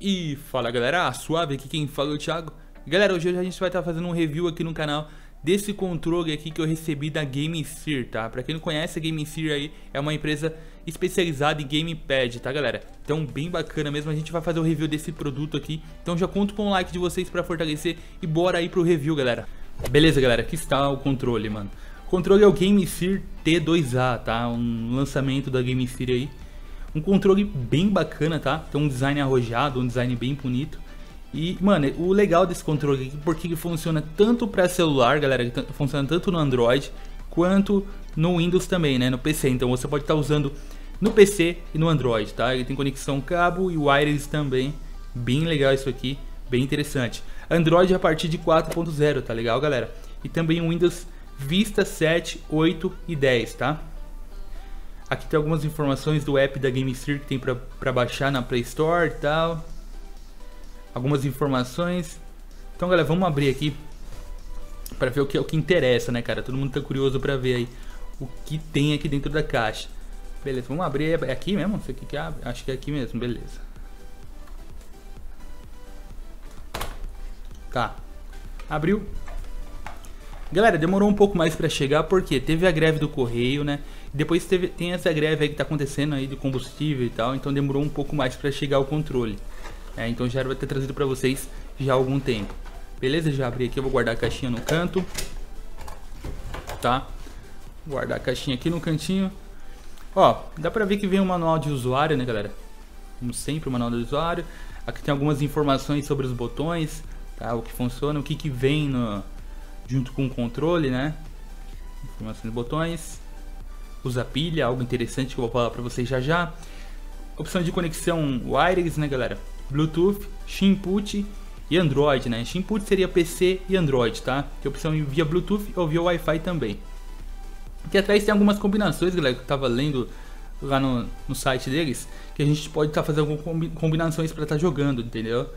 E fala galera, suave, aqui quem fala é o Thiago. Galera, hoje a gente vai estar fazendo um review aqui no canal desse controle aqui que eu recebi da Gamesir, tá? Pra quem não conhece, a Gamesir aí é uma empresa especializada em gamepad, tá galera? Então bem bacana mesmo, a gente vai fazer o review desse produto aqui. Então já conto com o like de vocês pra fortalecer e bora aí pro review, galera. Beleza galera, aqui está o controle, mano. O controle é o Gamesir T2A, tá? Um lançamento da Gamesir aí. Um controle bem bacana, tá? Tem um design arrojado, um design bem bonito. E, mano, o legal desse controle aqui, porque ele funciona tanto para celular, galera, ele funciona tanto no Android, quanto no Windows também, né? No PC, então você pode estar usando no PC e no Android, tá? Ele tem conexão cabo e wireless também. Bem legal isso aqui, bem interessante. Android a partir de 4.0, tá legal, galera? E também o Windows Vista 7, 8 e 10, tá? Aqui tem algumas informações do app da Gamesir que tem pra baixar na Play Store e tal. Algumas informações. Então galera, vamos abrir aqui pra ver o que interessa, né cara? Todo mundo tá curioso pra ver aí o que tem aqui dentro da caixa. Beleza, vamos abrir. É aqui mesmo? Isso aqui que abre? Acho que é aqui mesmo, beleza. Tá. Abriu. Galera, demorou um pouco mais pra chegar porque teve a greve do correio, né? Depois tem essa greve aí que tá acontecendo aí do combustível e tal, então demorou um pouco mais pra chegar o controle. É, então já era pra ter trazido pra vocês já há algum tempo. Beleza? Já abri aqui, eu vou guardar a caixinha no canto. Tá? Vou guardar a caixinha aqui no cantinho. Ó, dá pra ver que vem um manual de usuário, né galera? Como sempre, o manual de usuário. Aqui tem algumas informações sobre os botões, tá? O que funciona, o que vem no... junto com o controle, né? Informação de botões. Usa pilha, algo interessante que eu vou falar pra vocês já já. Opção de conexão wireless, né galera? Bluetooth, Xinput e Android, né? Xinput seria PC e Android, tá? Tem opção via Bluetooth ou via Wi-Fi também. Aqui atrás tem algumas combinações, galera, que eu tava lendo lá no site deles, que a gente pode estar fazendo algumas combinações pra estar jogando, entendeu?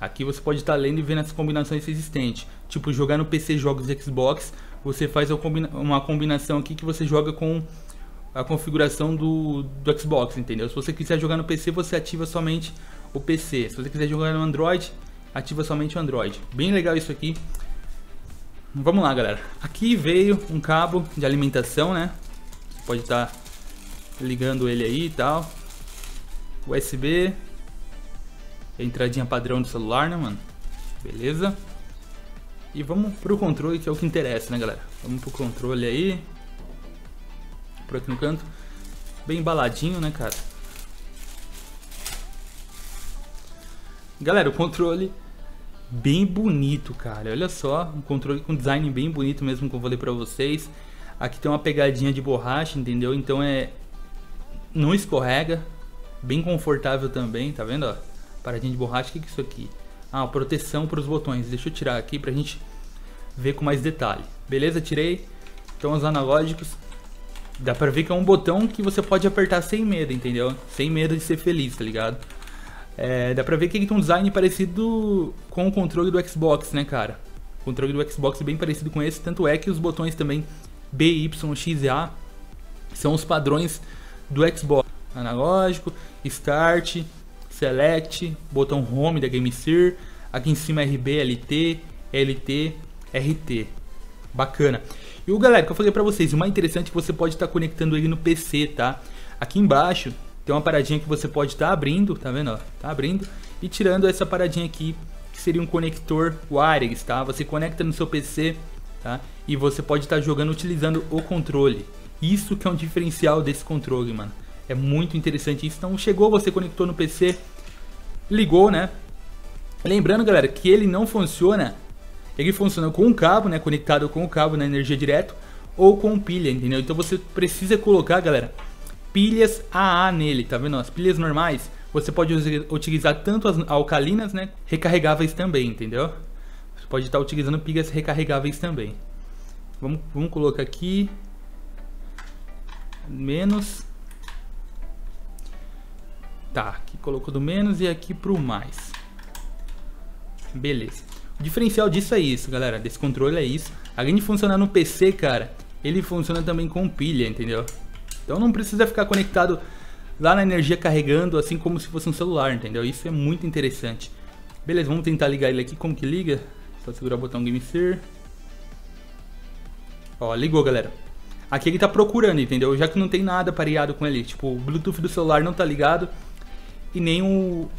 Aqui você pode estar lendo e vendo as combinações existentes. Tipo, jogar no PC jogos Xbox, você faz uma combinação aqui que você joga com a configuração do Xbox, entendeu? Se você quiser jogar no PC, você ativa somente o PC. Se você quiser jogar no Android, ativa somente o Android. Bem legal isso aqui. Vamos lá, galera. Aqui veio um cabo de alimentação, né? Você pode estar ligando ele aí e tal. USB. Entradinha padrão do celular, né, mano? Beleza. E vamos pro controle, que é o que interessa, né, galera? Vamos pro controle aí. Por aqui no canto. Bem embaladinho, né, cara? Galera, o controle bem bonito, cara. Olha só, um controle com design bem bonito mesmo, que eu falei pra vocês. Aqui tem uma pegadinha de borracha, entendeu? Então não escorrega. Bem confortável também, tá vendo, ó? Paradinha de borracha, o que é isso aqui? Ah, proteção para os botões. Deixa eu tirar aqui pra gente ver com mais detalhe. Beleza, tirei. Então os analógicos. Dá pra ver que é um botão que você pode apertar sem medo, entendeu? Sem medo de ser feliz, tá ligado? É, dá pra ver que ele tem um design parecido com o controle do Xbox, né, cara? O controle do Xbox é bem parecido com esse. Tanto é que os botões também B, Y, X e A são os padrões do Xbox. Analógico, Start... Select, botão Home da Gamesir, aqui em cima RB, LT, LT, RT. Bacana. E o galera, que eu falei pra vocês, o mais interessante é que você pode estar conectando ele no PC, tá? Aqui embaixo tem uma paradinha que você pode estar abrindo, tá vendo? Ó, tá abrindo e tirando essa paradinha aqui, que seria um conector wireless, tá? Você conecta no seu PC, tá? E você pode estar jogando utilizando o controle. Isso que é um diferencial desse controle, mano. É muito interessante isso. Então chegou, você conectou no PC, ligou, né? Lembrando, galera, que ele não funciona. Ele funciona com um cabo, né? Conectado com o cabo na energia direto ou com pilha, entendeu? Então você precisa colocar, galera, pilhas AA nele, tá vendo? As pilhas normais, você pode utilizar tanto as alcalinas, né? Recarregáveis também, entendeu? Você pode estar utilizando pilhas recarregáveis também. Vamos colocar aqui. Menos... Tá, aqui colocou do menos e aqui pro mais. Beleza. O diferencial disso é isso, galera. Desse controle é isso. Além de funcionar no PC, cara, ele funciona também com pilha, entendeu? Então não precisa ficar conectado lá na energia carregando, assim como se fosse um celular, entendeu? Isso é muito interessante. Beleza, vamos tentar ligar ele aqui. Como que liga? Só segurar o botão Gamesir. Ó, ligou, galera. Aqui ele tá procurando, entendeu? Já que não tem nada pareado com ele. Tipo, o Bluetooth do celular não tá ligado e nem o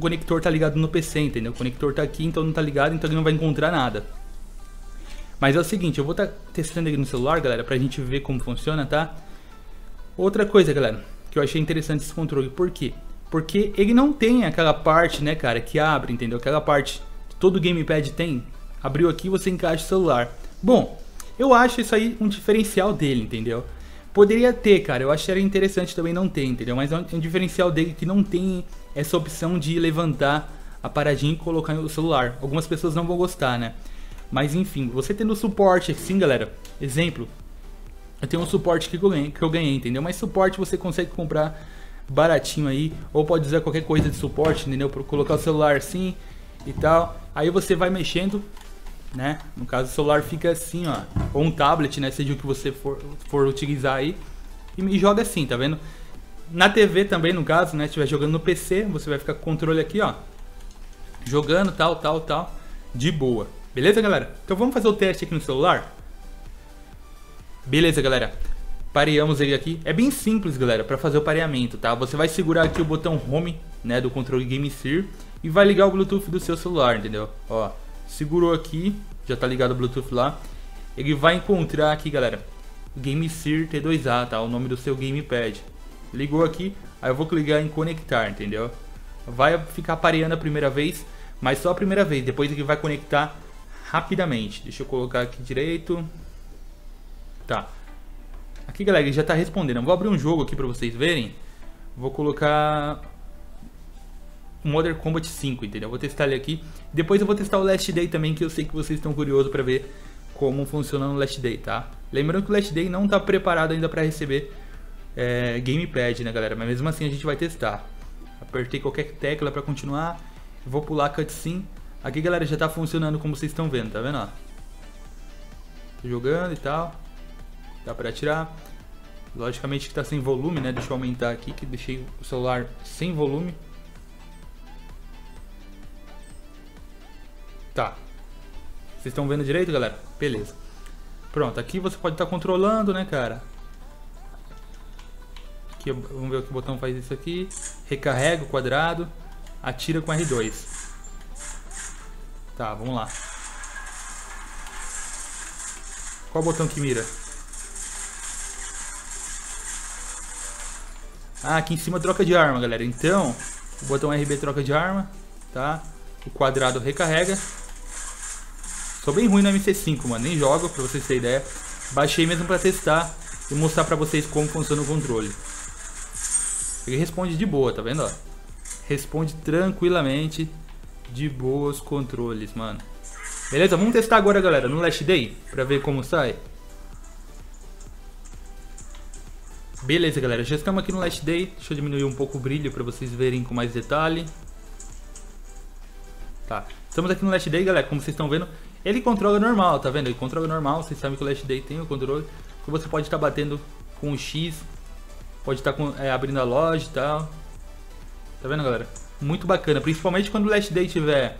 conector tá ligado no PC, entendeu? O conector tá aqui, então não tá ligado, então ele não vai encontrar nada. Mas é o seguinte, eu vou estar testando ele no celular, galera, pra gente ver como funciona, tá? Outra coisa, galera, que eu achei interessante esse controle. Por quê? Porque ele não tem aquela parte, né, cara, que abre, entendeu? Aquela parte que todo gamepad tem. Abriu aqui, você encaixa o celular. Bom, eu acho isso aí um diferencial dele, entendeu? Poderia ter, cara, eu acharia interessante também não ter, entendeu? Mas é um diferencial dele que não tem essa opção de levantar a paradinha e colocar no celular. Algumas pessoas não vão gostar, né? Mas enfim, você tendo suporte assim, galera, exemplo, eu tenho um suporte que eu ganhei, entendeu? Mas suporte você consegue comprar baratinho aí, ou pode usar qualquer coisa de suporte, entendeu? Para colocar o celular assim e tal, aí você vai mexendo, né? No caso o celular fica assim, ó, ou um tablet, né? Seja o que você for utilizar aí, e joga assim, tá vendo? Na TV também, no caso, né? Se estiver jogando no PC, você vai ficar com o controle aqui, ó, jogando tal, de boa. Beleza, galera? Então vamos fazer o teste aqui no celular. Beleza, galera. Pareamos ele aqui. É bem simples, galera, para fazer o pareamento, tá? Você vai segurar aqui o botão Home, né, do controle Gamesir, e vai ligar o Bluetooth do seu celular, entendeu? Ó, segurou aqui, já tá ligado o Bluetooth lá. Ele vai encontrar aqui, galera, Gamesir T2A, tá? O nome do seu gamepad. Ligou aqui, aí eu vou clicar em conectar, entendeu? Vai ficar pareando a primeira vez, mas só a primeira vez. Depois ele vai conectar rapidamente. Deixa eu colocar aqui direito. Tá. Aqui, galera, ele já tá respondendo. Eu vou abrir um jogo aqui pra vocês verem. Vou colocar Modern Combat 5, entendeu? Vou testar ele aqui. Depois eu vou testar o Last Day também, que eu sei que vocês estão curiosos pra ver como funciona o Last Day, tá? Lembrando que o Last Day não tá preparado ainda pra receber gamepad, né, galera? Mas mesmo assim a gente vai testar. Apertei qualquer tecla pra continuar. Vou pular cutscene. Aqui, galera, já tá funcionando como vocês estão vendo, tá vendo, ó? Tô jogando e tal. Dá pra atirar. Logicamente que tá sem volume, né? Deixa eu aumentar aqui, que deixei o celular sem volume. Tá. Vocês estão vendo direito, galera? Beleza. Pronto, aqui você pode estar controlando, né, cara? Aqui, vamos ver o que botão faz isso aqui. Recarrega o quadrado. Atira com R2. Tá, vamos lá. Qual botão que mira? Ah, aqui em cima troca de arma, galera. Então, o botão RB troca de arma, tá? O quadrado recarrega. Sou bem ruim no MC5, mano. Nem jogo, pra vocês terem ideia. Baixei mesmo pra testar e mostrar pra vocês como funciona o controle. Ele responde de boa, tá vendo? Ó? Responde tranquilamente. De boas controles, mano. Beleza, vamos testar agora, galera, no Last Day, pra ver como sai. Beleza, galera, já estamos aqui no Last Day. Deixa eu diminuir um pouco o brilho pra vocês verem com mais detalhe. Tá, estamos aqui no Last Day, galera, como vocês estão vendo. Ele controla normal, tá vendo? Ele controla normal, vocês sabem que o Last Day tem o controle. Que você pode estar batendo com o X. Pode estar abrindo a loja e tal. Tá vendo, galera? Muito bacana, principalmente quando o Last Day tiver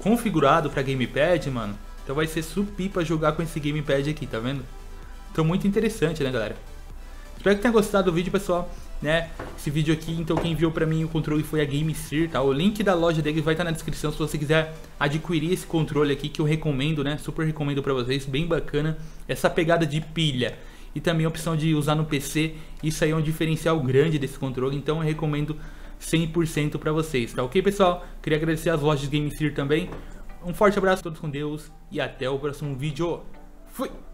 configurado para gamepad, mano. Então vai ser supi para jogar com esse gamepad aqui, tá vendo? Então muito interessante, né, galera? Espero que tenha gostado do vídeo, pessoal, né? Esse vídeo aqui, então quem enviou para mim o controle foi a Gamesir, tá? O link da loja dele vai estar na descrição se você quiser adquirir esse controle aqui, que eu recomendo, né? Super recomendo para vocês, bem bacana. Essa pegada de pilha e também a opção de usar no PC, isso aí é um diferencial grande desse controle, então eu recomendo 100% para vocês, tá ok, pessoal? Queria agradecer as lojas Gamesir também. Um forte abraço a todos, com Deus, e até o próximo vídeo. Fui!